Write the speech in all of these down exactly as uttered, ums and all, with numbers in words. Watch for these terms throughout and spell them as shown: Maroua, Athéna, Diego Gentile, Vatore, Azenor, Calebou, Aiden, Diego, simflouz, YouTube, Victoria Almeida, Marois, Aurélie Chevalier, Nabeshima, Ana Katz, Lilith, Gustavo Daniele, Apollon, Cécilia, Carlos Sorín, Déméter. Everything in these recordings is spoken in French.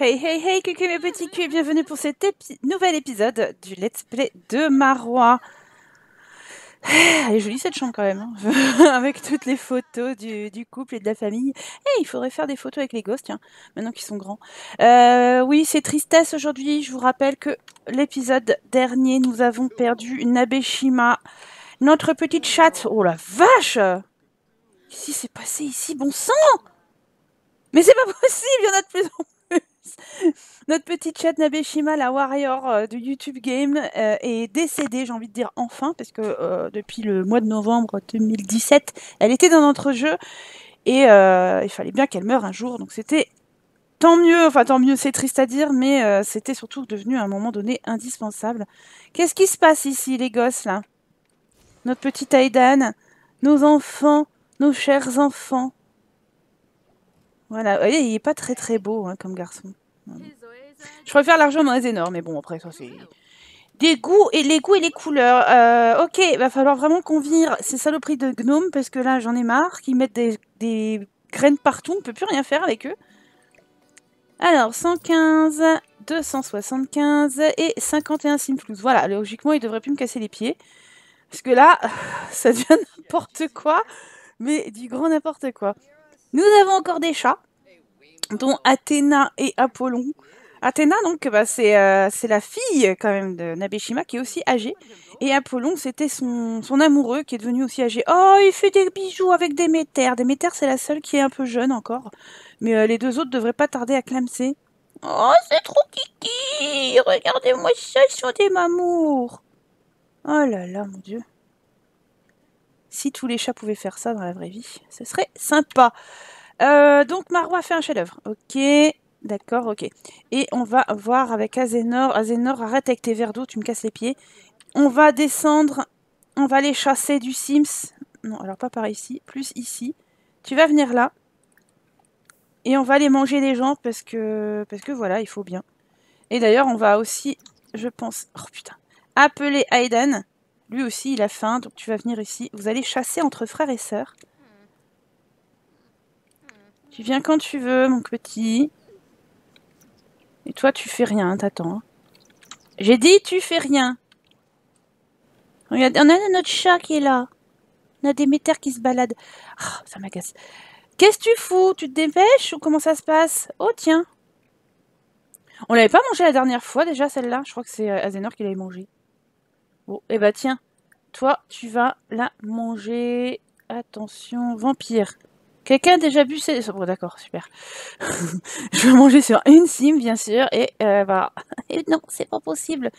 Hey hey hey, coucou mes petits culs et bienvenue pour cet épi nouvel épisode du Let's Play de Marois. Elle est jolie cette chambre quand même, hein. Avec toutes les photos du, du couple et de la famille. Eh, il faudrait faire des photos avec les gosses, tiens, maintenant qu'ils sont grands. Euh, oui, c'est tristesse aujourd'hui, je vous rappelle que l'épisode dernier, nous avons perdu Nabeshima, notre petite chatte. Oh la vache! Qu'est-ce qui s'est passé ici, bon sang? Mais c'est pas possible, il y en a de plus en plus. Notre petite chatte Nabeshima, la warrior euh, de YouTube Game, euh, est décédée, j'ai envie de dire enfin, parce que euh, depuis le mois de novembre deux mille dix-sept, elle était dans notre jeu, et euh, il fallait bien qu'elle meure un jour, donc c'était tant mieux, enfin tant mieux, c'est triste à dire, mais euh, c'était surtout devenu à un moment donné indispensable. Qu'est-ce qui se passe ici, les gosses, là? Notre petite Aiden, nos enfants, nos chers enfants. Voilà, il n'est pas très très beau hein, comme garçon. Voilà. Je préfère largement Azenor, mais bon, après, ça c'est... Des goûts, et les goûts et les couleurs. Euh, ok, il va falloir vraiment qu'on vire ces saloperies de gnomes, parce que là, j'en ai marre, qu'ils mettent des, des graines partout, on ne peut plus rien faire avec eux. Alors, cent quinze, deux cent soixante-quinze et cinquante et un simflouz. Voilà, logiquement, ils ne devraient plus me casser les pieds. Parce que là, ça devient n'importe quoi, mais du grand n'importe quoi. Nous avons encore des chats, dont Athéna et Apollon. Athéna, donc, bah, c'est euh, la fille, quand même, de Nabeshima, qui est aussi âgée. Et Apollon, c'était son, son amoureux, qui est devenu aussi âgé. Oh, il fait des bijoux avec Déméter. Déméter, c'est la seule qui est un peu jeune encore. Mais euh, les deux autres devraient pas tarder à clamser. Oh, c'est trop kiki! Regardez-moi ça, ils sont des mamours! Oh là là, mon Dieu. Si tous les chats pouvaient faire ça dans la vraie vie, ce serait sympa. Euh, donc Maroua fait un chef-d'œuvre. Ok, d'accord, ok. Et on va voir avec Azenor. Azenor, arrête avec tes verres d'eau, tu me casses les pieds. On va descendre, on va les chasser du Sims. Non, alors pas par ici, plus ici. Tu vas venir là. Et on va les manger les gens parce que, parce que voilà, il faut bien. Et d'ailleurs, on va aussi, je pense, oh putain, appeler Aiden. Lui aussi, il a faim, donc tu vas venir ici. Vous allez chasser entre frères et sœurs. Tu viens quand tu veux, mon petit. Et toi, tu fais rien, t'attends. J'ai dit, tu fais rien. Regarde, on a notre chat qui est là. On a Déméter qui se balade. Oh, ça m'agace. Qu'est-ce que tu fous? Tu te dépêches ou comment ça se passe? Oh, tiens. On l'avait pas mangé la dernière fois, déjà, celle-là. Je crois que c'est Azenor qui l'avait mangée. Bon, eh bah tiens, toi, tu vas la manger. Attention, vampire. Quelqu'un a déjà bu ces... Bon, d'accord, super. Je vais manger sur une sim, bien sûr, et euh, bah... Et non, c'est pas possible.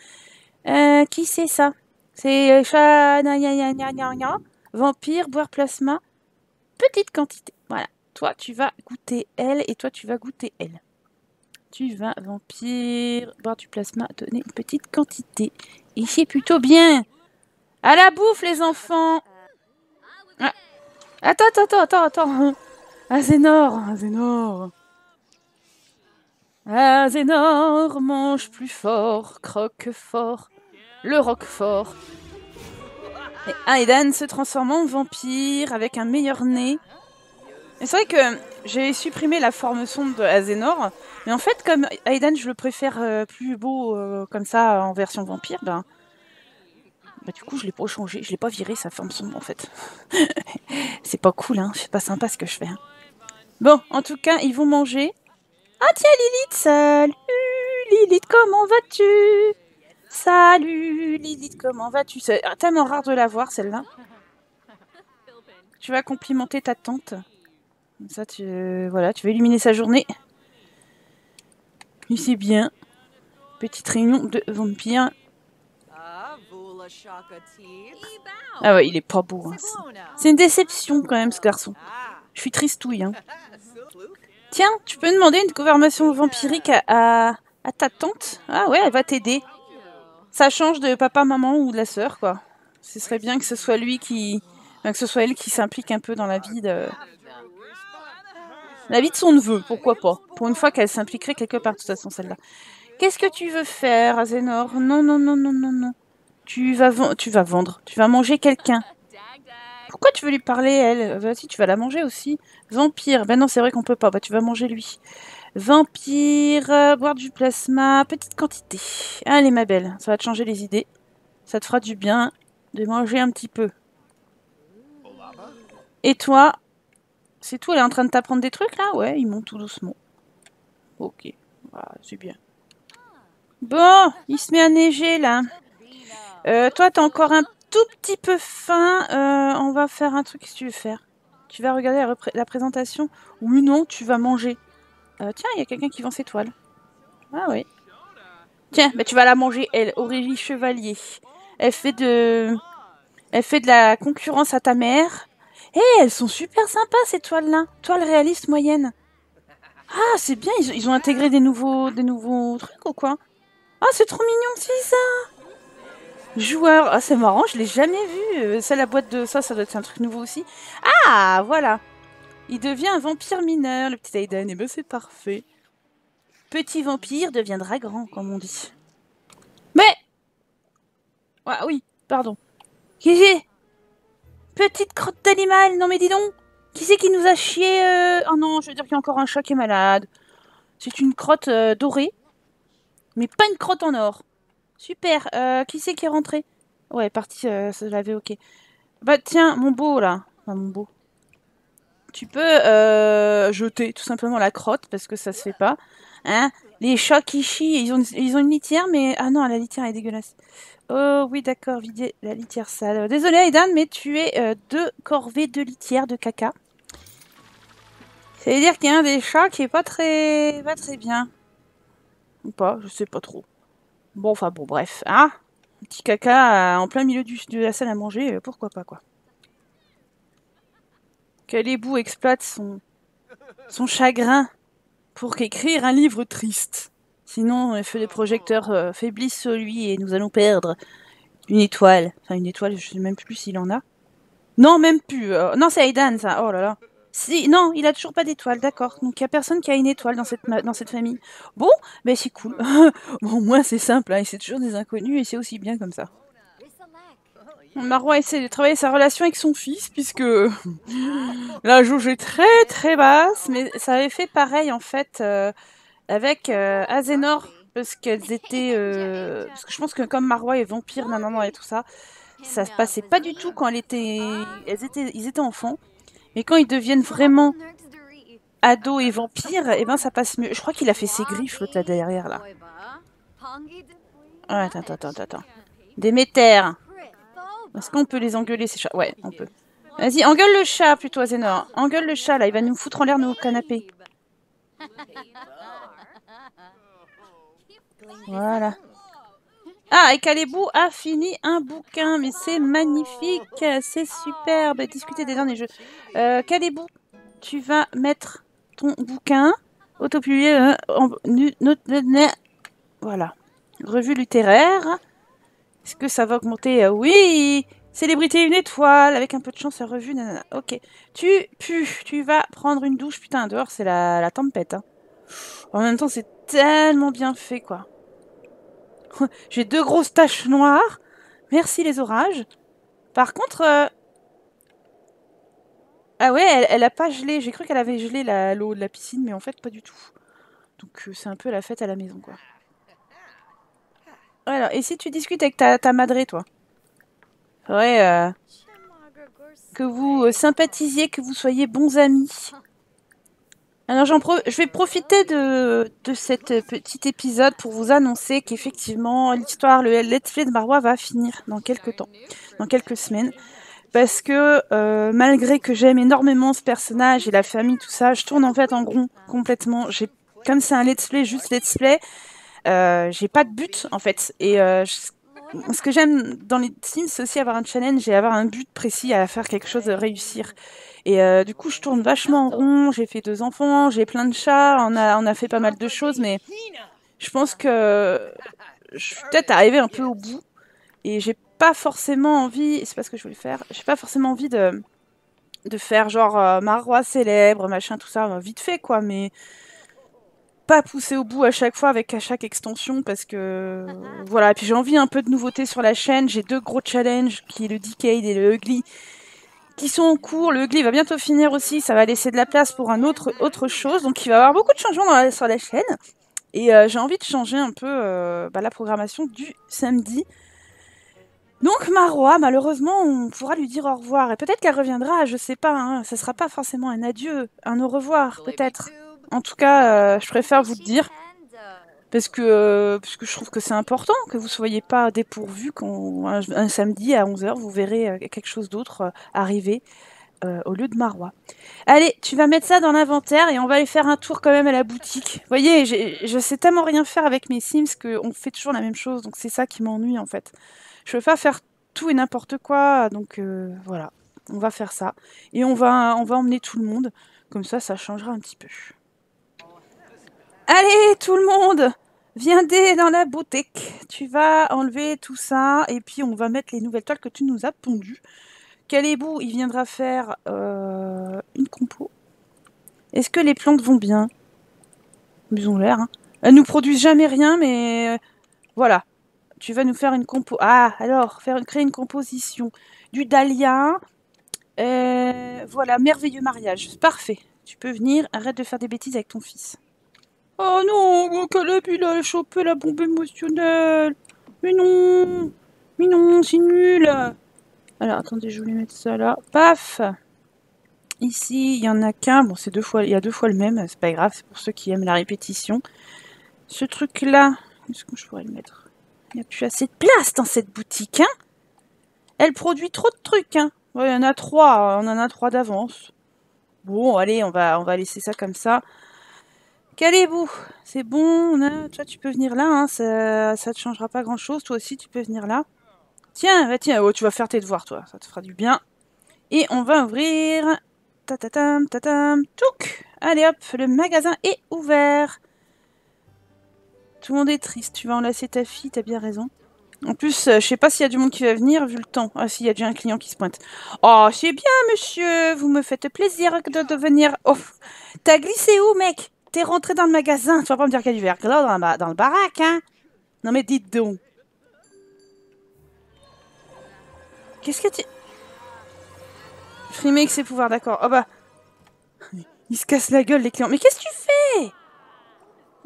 Euh, qui c'est ça? C'est chat... Vampire, boire plasma. Petite quantité. Voilà. Toi, tu vas goûter elle, et toi, tu vas goûter elle. Tu vas, vampire, boire du plasma, donner une petite quantité. Il fait plutôt bien. À la bouffe, les enfants. Ah. Attends, attends, attends, attends. Azénor, Azénor. Azénor, mange plus fort, croque fort, le roquefort. Et Aiden se transforme en vampire avec un meilleur nez. C'est vrai que j'ai supprimé la forme sombre de Azenor, mais en fait, comme Aiden, je le préfère euh, plus beau euh, comme ça en version vampire, ben, ben du coup, je l'ai pas changé, je l'ai pas viré sa forme sombre en fait. C'est pas cool, hein, c'est pas sympa ce que je fais. Hein. Bon, en tout cas, ils vont manger. Ah tiens, Lilith, salut Lilith, comment vas-tu? Salut Lilith, comment vas-tu? C'est tellement rare de la voir celle-là. Tu vas complimenter ta tante. Comme ça, tu, euh, voilà, tu vas illuminer sa journée. Lui, c'est bien. Petite réunion de vampires. Ah ouais, il est pas beau. Hein. C'est une déception quand même, ce garçon. Je suis tristouille. Hein. Tiens, tu peux demander une conversion vampirique à, à, à ta tante. Ah ouais, elle va t'aider. Ça change de papa, maman ou de la sœur, quoi. Ce serait bien que ce soit lui qui... Enfin, que ce soit elle qui s'implique un peu dans la vie de... La vie de son neveu, pourquoi pas. Pour une fois qu'elle s'impliquerait quelque part, de toute façon, celle-là. Qu'est-ce que tu veux faire, Azenor? Non, non, non, non, non, non. Tu vas, tu vas vendre. Tu vas manger quelqu'un. Pourquoi tu veux lui parler, elle? Bah si, tu vas la manger aussi. Vampire. Ben non, c'est vrai qu'on peut pas. Bah, tu vas manger lui. Vampire, boire du plasma, petite quantité. Allez ma belle, ça va te changer les idées. Ça te fera du bien de manger un petit peu. Et toi, c'est tout, elle est en train de t'apprendre des trucs là? Ouais, ils montent tout doucement. Ok, ah, c'est bien. Bon, il se met à neiger là. Euh, toi, t'as encore un tout petit peu faim. Euh, on va faire un truc, qu'est-ce que tu veux faire? Tu vas regarder la, la présentation? Oui, non, tu vas manger. Euh, tiens, il y a quelqu'un qui vend ses toiles. Ah oui. Tiens, bah, tu vas la manger, elle, Aurélie Chevalier. Elle fait de, elle fait de la concurrence à ta mère. Hé, hey, elles sont super sympas ces toiles-là. Toiles réalistes moyennes. Ah, c'est bien, ils, ils ont intégré des nouveaux, des nouveaux trucs ou quoi? Ah, c'est trop mignon, c'est ça. Joueur, ah, c'est marrant, je l'ai jamais vu. Euh, ça, la boîte de ça, ça doit être un truc nouveau aussi. Ah, voilà. Il devient un vampire mineur, le petit Aiden. Et ben, c'est parfait. Petit vampire deviendra grand, comme on dit. Mais... Ah oui, pardon. Gégé. Petite crotte d'animal, non mais dis donc. Qui c'est qui nous a chié euh... Oh non, je veux dire qu'il y a encore un chat qui est malade. C'est une crotte euh, dorée, mais pas une crotte en or. Super, euh, qui c'est qui est rentré? Ouais, parti euh, se laver, ok. Bah tiens, mon beau là. Enfin, mon beau. Tu peux euh, jeter tout simplement la crotte, parce que ça se fait pas. Hein? Les chats qui chient, ils ont, ils ont une litière, mais... Ah non, la litière est dégueulasse. Oh oui, d'accord, vider la litière sale. Désolé, Aidan, mais tu es euh, deux corvées de litière de caca. Ça veut dire qu'il y a un des chats qui est pas très... pas très bien. Ou pas, je sais pas trop. Bon, enfin bon, bref. Hein? Un petit caca euh, en plein milieu du, de la salle à manger, euh, pourquoi pas, quoi. Calebou exploite son, son chagrin pour écrire un livre triste. Sinon, les feux des projecteurs euh, faiblissent sur lui et nous allons perdre une étoile. Enfin, une étoile, je sais même plus s'il en a. Non, même plus. Euh, non, c'est Aidan, ça. Oh là là. Si, non, il a toujours pas d'étoile, d'accord. Donc, il n'y a personne qui a une étoile dans cette, dans cette famille. Bon, ben c'est cool. Bon, au moins, c'est simple, hein, et c'est toujours des inconnus et c'est aussi bien comme ça. Marois essaie de travailler sa relation avec son fils, puisque la jauge est très très basse, mais ça avait fait pareil en fait euh, avec euh, Azenor, parce qu'elles étaient... Euh, parce que je pense que comme Marois est vampire, nanana et tout ça, ça se passait pas du tout quand elle était, elles étaient, ils étaient enfants, mais quand ils deviennent vraiment ados et vampires, et ben ça passe mieux. Je crois qu'il a fait ses griffes là derrière là. Ah, attends, attends, attends, attends. Déméter. Est-ce qu'on peut les engueuler ces chats? Ouais, on peut. Vas-y, engueule le chat plutôt, Azenor. Engueule le chat, là, il va nous foutre en l'air nos canapés. Voilà. Ah, et Calebou a fini un bouquin, mais c'est magnifique, c'est superbe. Discuter des derniers jeux. Euh, Calebou, tu vas mettre ton bouquin, autopublié, euh, en, nu, not, net, voilà, revue littéraire. Est-ce que ça va augmenter? Oui! Célébrité une étoile, avec un peu de chance à revue, nanana. Ok. Tu pues, tu vas prendre une douche. Putain, dehors, c'est la, la tempête. Hein. En même temps, c'est tellement bien fait, quoi. J'ai deux grosses taches noires. Merci les orages. Par contre... Euh... Ah ouais, elle, elle a pas gelé. J'ai cru qu'elle avait gelé l'eau de la piscine, mais en fait, pas du tout. Donc, c'est un peu la fête à la maison, quoi. Alors, et si tu discutes avec ta, ta madrée, toi? Ouais, euh, que vous euh, sympathisiez, que vous soyez bons amis. Alors, j'en pro je vais profiter de, de cet petit épisode pour vous annoncer qu'effectivement, l'histoire, le let's play de Maroua va finir dans quelques temps, dans quelques semaines. Parce que, euh, malgré que j'aime énormément ce personnage et la famille, tout ça, je tourne en fait en rond complètement. J'ai, comme c'est un let's play, juste let's play... Euh, j'ai pas de but en fait et euh, je... ce que j'aime dans les Sims c'est aussi avoir un challenge et avoir un but précis à faire quelque chose, réussir et euh, du coup je tourne vachement en rond. J'ai fait deux enfants, j'ai plein de chats, on a, on a fait pas mal de choses, mais je pense que je suis peut-être arrivée un peu au bout et j'ai pas forcément envie, c'est pas ce que je voulais faire, j'ai pas forcément envie de, de faire genre euh, Marois célèbre, machin tout ça, bah, vite fait quoi, mais pas pousser au bout à chaque fois avec à chaque extension parce que voilà. Et puis j'ai envie un peu de nouveauté sur la chaîne, j'ai deux gros challenges qui est le Decade et le Ugly qui sont en cours. Le Glee va bientôt finir aussi, ça va laisser de la place pour un autre, autre chose. Donc il va y avoir beaucoup de changements dans la, sur la chaîne. Et euh, j'ai envie de changer un peu euh, bah, la programmation du samedi. Donc Marois, malheureusement, on pourra lui dire au revoir. Et peut-être qu'elle reviendra, je sais pas. Hein, ça sera pas forcément un adieu, un au revoir, peut-être. En tout cas, euh, je préfère vous le dire. Parce que, euh, parce que je trouve que c'est important que vous ne soyez pas dépourvus quand un, un samedi à onze heures, vous verrez euh, quelque chose d'autre euh, arriver euh, au lieu de Marois. Allez, tu vas mettre ça dans l'inventaire et on va aller faire un tour quand même à la boutique. Vous voyez, je sais tellement rien faire avec mes Sims qu'on fait toujours la même chose, donc c'est ça qui m'ennuie en fait. Je ne veux pas faire tout et n'importe quoi, donc euh, voilà, on va faire ça. Et on va, on va emmener tout le monde, comme ça, ça changera un petit peu. Allez, tout le monde, viens dès dans la boutique. Tu vas enlever tout ça et puis on va mettre les nouvelles toiles que tu nous as pondues. Calebou, il viendra faire euh, une compo. Est-ce que les plantes vont bien? Ils ont l'air. Hein. Elles nous produisent jamais rien, mais voilà. Tu vas nous faire une compo. Ah, alors, faire créer une composition. Du dahlia. Euh, voilà, merveilleux mariage. Parfait. Tu peux venir, arrête de faire des bêtises avec ton fils. Oh non, Caleb, il a chopé la bombe émotionnelle. Mais non, mais non, c'est nul. Alors, attendez, je voulais mettre ça là. Paf. Ici, il y en a qu'un. Bon, c'est deux fois, il y a deux fois le même. C'est pas grave, c'est pour ceux qui aiment la répétition. Ce truc-là, est-ce que je pourrais le mettre? Il n'y a plus assez de place dans cette boutique, hein? Elle produit trop de trucs, hein? Ouais, il y en a trois. On en a trois d'avance. Bon, allez, on va, on va laisser ça comme ça. Calebou, c'est bon, on a... toi tu peux venir là, hein, ça ne te changera pas grand chose, toi aussi tu peux venir là. Tiens, bah tiens, oh, tu vas faire tes devoirs toi, ça te fera du bien. Et on va ouvrir, tatatam, tatatam, touc. Allez hop, le magasin est ouvert. Tout le monde est triste, tu vas enlacer ta fille, t'as bien raison. En plus, je sais pas s'il y a du monde qui va venir, vu le temps. Ah si, il y a déjà un client qui se pointe. Oh, c'est bien monsieur, vous me faites plaisir de, de venir. Oh, t'as glissé où mec ? T'es rentré dans le magasin, tu vas pas me dire qu'il y a du verre gras dans, la, dans le baraque, hein? Non mais dites donc. Qu'est-ce que tu... Frimer avec ses pouvoirs, d'accord. Oh bah... Ils se cassent la gueule les clients. Mais qu'est-ce que tu fais?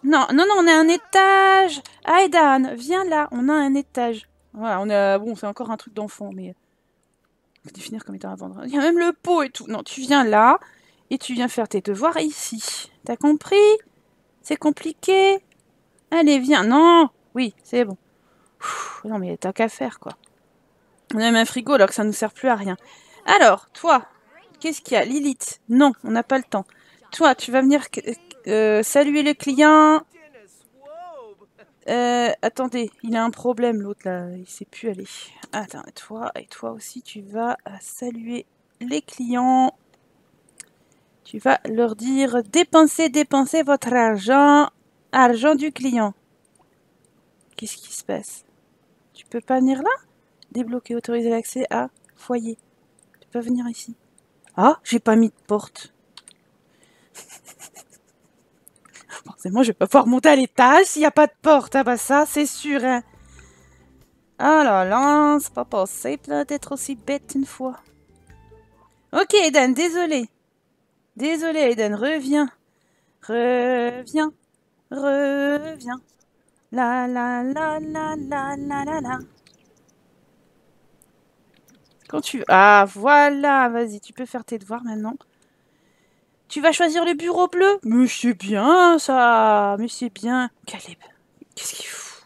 Non, non, non, on a un étage. Aidan, viens là, on a un étage. Voilà, on a... Bon, c'est encore un truc d'enfant, mais... On peut définir comme étant à vendre. Il y a même le pot et tout. Non, tu viens là... Et tu viens faire tes devoirs ici. T'as compris? C'est compliqué. Allez, viens. Non. Oui, c'est bon. Pff, non, mais t'as qu'à faire, quoi. On a même un frigo, alors que ça ne nous sert plus à rien. Alors, toi, qu'est-ce qu'il y a? Lilith? Non, on n'a pas le temps. Toi, tu vas venir euh, saluer le client. Euh, attendez, il a un problème, l'autre, là. Il ne sait plus aller. Attends, toi et toi aussi, tu vas saluer les clients. Tu vas leur dire dépensez, dépensez votre argent, argent du client. Qu'est-ce qui se passe? Tu peux pas venir là? Débloquer, autoriser l'accès à foyer. Tu peux venir ici. Ah, j'ai pas mis de porte. Forcément, je vais pas pouvoir monter à l'étage s'il n'y a pas de porte. Ah bah ça, c'est sûr. Hein. Ah là là, c'est pas possible d'être aussi bête une fois. Ok, Aiden, désolé. Désolé, Aiden, reviens. Reviens. Reviens. La la la la la la la la. Quand tu... Ah, voilà, vas-y, tu peux faire tes devoirs maintenant. Tu vas choisir le bureau bleu? Mais c'est bien, ça. Mais c'est bien. Caleb, qu'est-ce qu'il fout?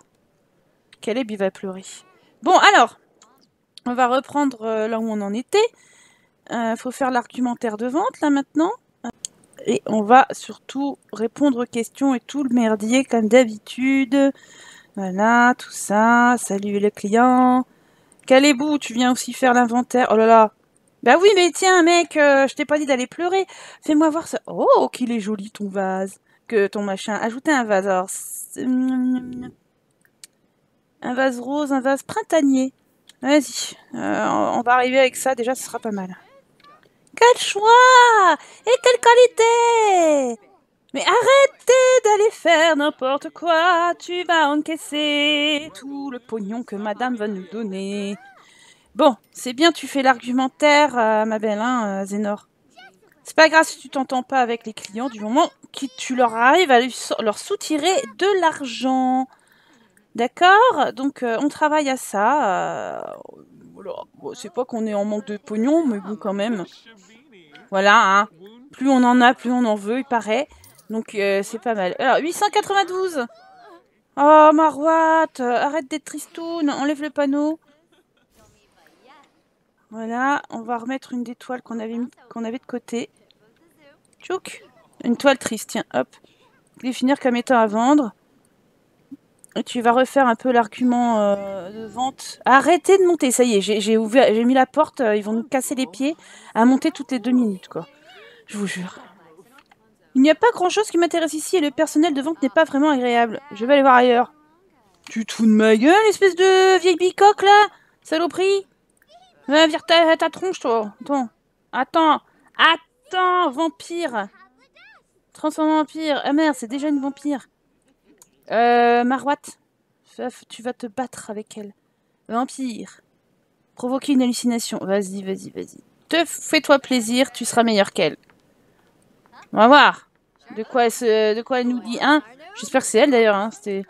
Caleb, il va pleurer. Bon, alors, on va reprendre là où on en était. Il euh, faut faire l'argumentaire de vente, là, maintenant. Et on va surtout répondre aux questions et tout le merdier, comme d'habitude. Voilà, tout ça. Salut le client. Calebou, tu viens aussi faire l'inventaire. Oh là là. Bah oui, mais tiens, mec, euh, je t'ai pas dit d'aller pleurer. Fais-moi voir ça. Oh, qu'il est joli, ton vase. Que ton machin. Ajoutez un vase. Alors, un vase rose, un vase printanier. Vas-y. Euh, on va arriver avec ça. Déjà, ce sera pas mal. Quel choix! Et quelle qualité! Mais arrêtez d'aller faire n'importe quoi! Tu vas encaisser tout le pognon que madame va nous donner. Bon, c'est bien, tu fais l'argumentaire, euh, ma belle, hein, Azenor. C'est pas grave si tu t'entends pas avec les clients du moment que tu leur arrives à leur soutirer de l'argent. D'accord? Donc, euh, on travaille à ça. Euh, voilà. C'est pas qu'on est en manque de pognon, mais bon, quand même. Voilà, hein. Plus on en a, plus on en veut, il paraît. Donc, euh, c'est pas mal. Alors, huit cent quatre-vingt-douze. Oh, Maroua, arrête d'être tristoune. Enlève le panneau. Voilà, on va remettre une des toiles qu'on avait, qu'on avait de côté. Tchouk. Une toile triste, tiens, hop. Définir comme étant à vendre. Et tu vas refaire un peu l'argument euh, de vente. Arrêtez de monter, ça y est, j'ai ouvert, j'ai mis la porte, euh, ils vont nous casser les pieds à monter toutes les deux minutes, quoi. Je vous jure. Il n'y a pas grand-chose qui m'intéresse ici et le personnel de vente n'est pas vraiment agréable. Je vais aller voir ailleurs. Tu te fous de ma gueule, espèce de vieille bicoque, là? Saloperie! Va vire ta, ta tronche, toi. Attends. Attends. Attends, vampire. Transforme en vampire. Ah merde, c'est déjà une vampire. Euh, Maroua, tu vas te battre avec elle. Vampire. Provoquer une hallucination. Vas-y, vas-y, vas-y. Te fais-toi plaisir, tu seras meilleur qu'elle. On va voir. De quoi elle, se, de quoi elle nous dit, hein? J'espère que c'est elle, d'ailleurs. Hein. C'était...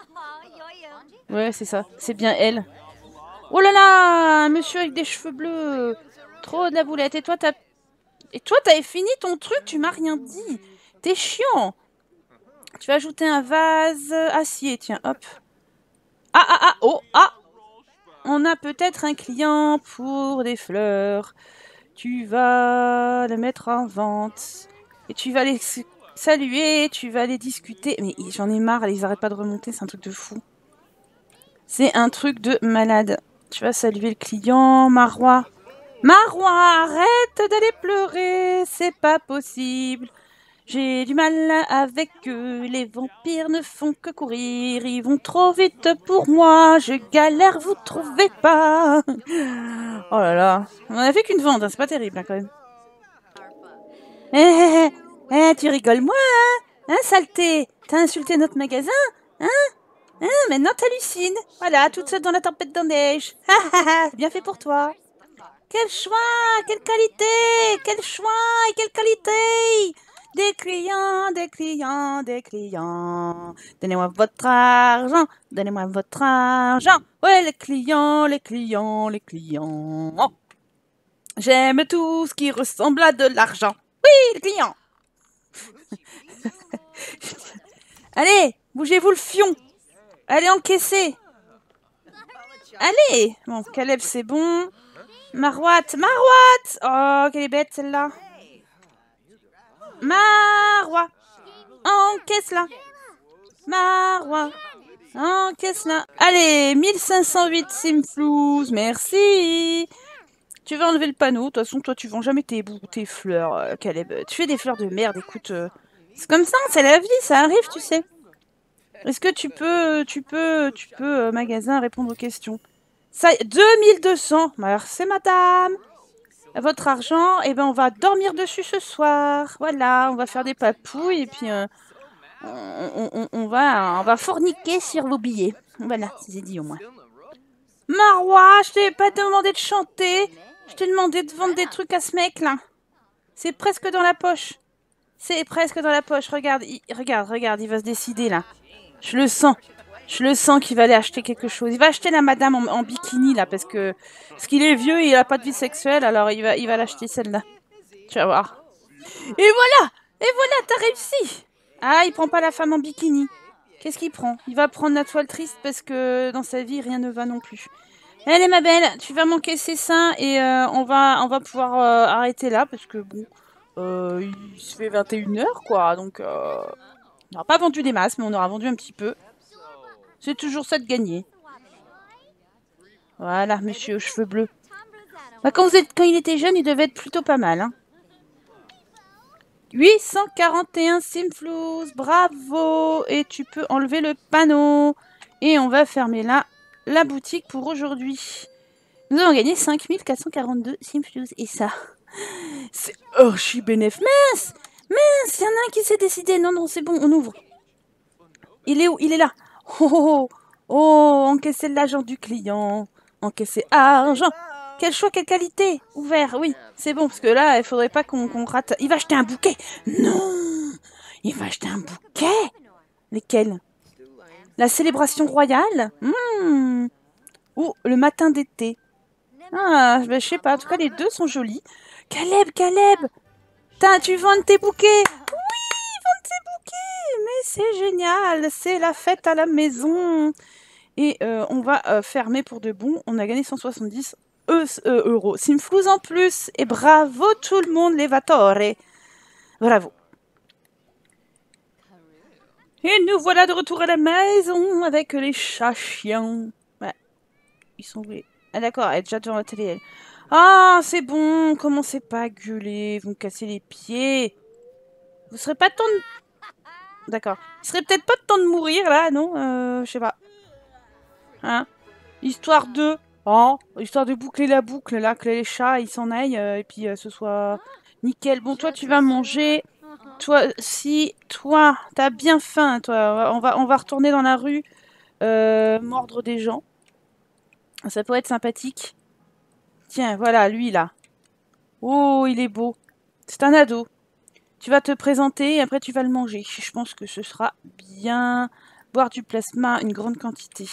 Ouais, c'est ça. C'est bien elle. Oh là là, un monsieur avec des cheveux bleus. Trop de la boulette. Et toi, t'as... Et toi, t'avais fini ton truc, tu m'as rien dit. T'es chiant. Tu vas ajouter un vase acier, tiens, hop. Ah, ah, ah, oh, ah. On a peut-être un client pour des fleurs. Tu vas le mettre en vente. Et tu vas les saluer, tu vas les discuter. Mais j'en ai marre, ils n'arrêtent pas de remonter, c'est un truc de fou. C'est un truc de malade. Tu vas saluer le client, Maroua. Maroua, arrête d'aller pleurer, c'est pas possible. J'ai du mal avec eux, les vampires ne font que courir, ils vont trop vite pour moi, je galère, vous trouvez pas? Oh là là, on a fait qu'une vente, hein, c'est pas terrible hein, quand même. Eh, eh, eh, eh, tu rigoles moins, hein, hein saleté? T'as insulté notre magasin, hein? Hein, maintenant t'hallucines. Voilà, toute seule dans la tempête de neige. Bien fait pour toi. Quel choix, quelle qualité, quel choix et quelle qualité. Des clients, des clients, des clients. Donnez-moi votre argent, donnez-moi votre argent. Ouais, les clients, les clients, les clients. Oh. J'aime tout ce qui ressemble à de l'argent. Oui, les clients. Allez, bougez-vous le fion. Allez, encaissez. Allez. Bon, Caleb, c'est bon. Maroua, Maroua. Oh, qu'elle est bête, celle-là. Maroua, encaisse-la. Maroua, encaisse-la. Allez, mille cinq cent huit simflouz, merci. Tu vas enlever le panneau. De toute façon, toi, tu vends jamais tes, tes fleurs, Caleb. Tu fais des fleurs de merde, écoute. Euh, c'est comme ça, c'est la vie, ça arrive, tu sais. Est-ce que tu peux, tu peux, tu peux, euh, magasin, répondre aux questions? Ça, deux mille deux cents. Merci, madame. Votre argent, eh ben, on va dormir dessus ce soir. Voilà, on va faire des papouilles et puis euh, on, on, on, va, on va forniquer sur vos billets. Voilà, c'est dit au moins. Maroua, je t'ai pas demandé de chanter. Je t'ai demandé de vendre des trucs à ce mec-là. C'est presque dans la poche. C'est presque dans la poche. Regarde, il, regarde, regarde, il va se décider, là. Je le sens. Je le sens qu'il va aller acheter quelque chose. Il va acheter la madame en, en bikini, là, parce que... Parce qu'il est vieux et il n'a pas de vie sexuelle, alors il va il va l'acheter, celle-là. Tu vas voir. Et voilà! Et voilà, t'as réussi! Ah, il prend pas la femme en bikini. Qu'est-ce qu'il prend? Il va prendre la toile triste, parce que dans sa vie, rien ne va non plus. Allez, ma belle, tu vas m'encaisser ça, et euh, on, va, on va pouvoir euh, arrêter là, parce que, bon... Euh, il se fait vingt et une heures, quoi, donc... Euh... On n'aura pas vendu des masses, mais on aura vendu un petit peu. C'est toujours ça de gagner. Voilà, monsieur aux cheveux bleus. Bah, quand, vous êtes, quand il était jeune, il devait être plutôt pas mal. Hein. huit cent quarante et un simflouz, bravo. Et tu peux enlever le panneau. Et on va fermer là la boutique pour aujourd'hui. Nous avons gagné cinq mille quatre cent quarante-deux simflouz. Et ça, c'est archi bénéf. Mince! Mince, il y en a un qui s'est décidé. Non, non, c'est bon, on ouvre. Il est où? Il est là. Oh, oh, oh, encaissez l'argent du client. Encaissez argent. Quel choix, quelle qualité! Ouvert, oui, c'est bon, parce que là, il faudrait pas qu'on qu'on rate... Il va acheter un bouquet! Non! Il va acheter un bouquet! Lesquels? La célébration royale? Mmh. Ou le matin d'été? Ah, ben, je sais pas, en tout cas, les deux sont jolis. Caleb, Caleb! Putain, tu vends tes bouquets! Oui, vends tes bouquets! Mais c'est génial! C'est la fête à la maison! Et euh, on va euh, fermer pour de bon. On a gagné cent soixante-dix... euros. Simflouz en plus. Et bravo tout le monde, les Vatore. Bravo. Et nous voilà de retour à la maison avec les chats chiens. Ouais. Ils sont où? Ah d'accord, elle est déjà devant la télé. Elle. Ah, c'est bon. Commencez pas à gueuler. Vous me cassez les pieds. Vous serez pas de temps de... D'accord. Il serait peut-être pas de temps de mourir là, non? euh, Je sais pas. Hein? Histoire de... Oh, histoire de boucler la boucle, là, que les chats, ils s'en aillent, euh, et puis euh, ce soit nickel. Bon, toi, tu vas manger. Toi, si, toi, t'as bien faim, toi. On va, on va retourner dans la rue, euh, mordre des gens. Ça peut être sympathique. Tiens, voilà, lui, là. Oh, il est beau. C'est un ado. Tu vas te présenter, et après, tu vas le manger. Je pense que ce sera bien. Boire du plasma, une grande quantité.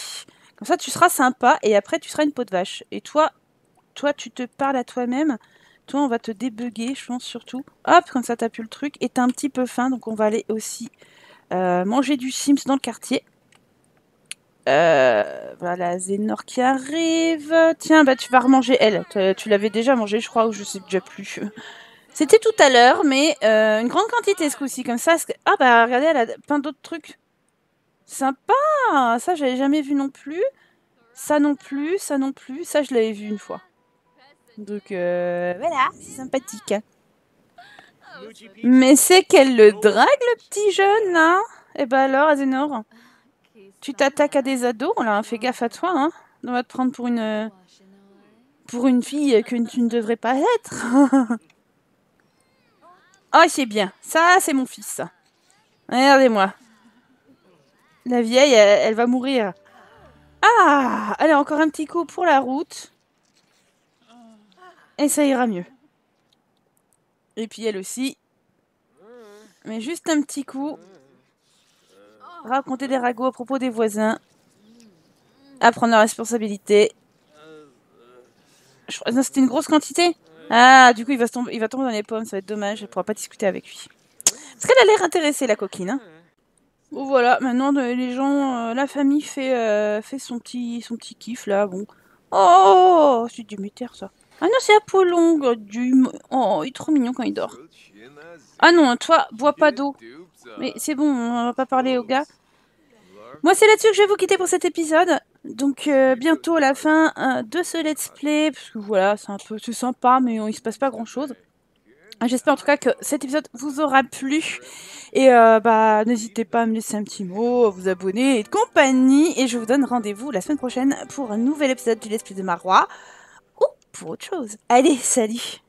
Comme ça, tu seras sympa et après, tu seras une peau de vache. Et toi, toi tu te parles à toi-même. Toi, on va te débugger, je pense, surtout. Hop, comme ça, t'as pu le truc. Et t'as un petit peu faim, donc on va aller aussi euh, manger du Sims dans le quartier. Euh, voilà, Azenor qui arrive. Tiens, bah tu vas remanger elle. Tu, tu l'avais déjà mangé, je crois, ou je sais déjà plus. C'était tout à l'heure, mais euh, une grande quantité ce coup-ci, comme ça. Ah bah, regardez, elle a plein d'autres trucs. Sympa! Ça, j'avais jamais vu non plus. Ça non plus, ça non plus. Ça, je l'avais vu une fois. Donc, euh, voilà, c'est sympathique. Mais c'est qu'elle le drague, le petit jeune, hein? Eh ben alors, Azenor, tu t'attaques à des ados, on leur fait gaffe à toi, hein? On va te prendre pour une... pour une fille que tu ne devrais pas être. Oh, c'est bien. Ça, c'est mon fils. Regardez-moi. La vieille, elle, elle va mourir. Ah! Allez, encore un petit coup pour la route. Et ça ira mieux. Et puis elle aussi. Mais juste un petit coup. Raconter des ragots à propos des voisins. À prendre la responsabilité. Je... Non, c'était une grosse quantité. Ah, du coup, il va, se tomber, il va tomber dans les pommes. Ça va être dommage. Elle ne pourra pas discuter avec lui. Parce qu'elle a l'air intéressée, la coquine, hein. Bon voilà, maintenant les gens, euh, la famille fait, euh, fait son petit son petit kiff là, bon. Oh, c'est Déméter ça. Ah non, c'est Apollon, du... Oh, il est trop mignon quand il dort. Ah non, toi, bois pas d'eau. Mais c'est bon, on va pas parler aux gars. Moi, c'est là-dessus que je vais vous quitter pour cet épisode. Donc euh, bientôt la fin euh, de ce let's play, parce que voilà, c'est un peu c'est sympa, mais on, il se passe pas grand-chose. J'espère en tout cas que cet épisode vous aura plu. Et euh, bah n'hésitez pas à me laisser un petit mot, à vous abonner et de compagnie. Et je vous donne rendez-vous la semaine prochaine pour un nouvel épisode du Let's Play de Marois. Ou pour autre chose. Allez, salut!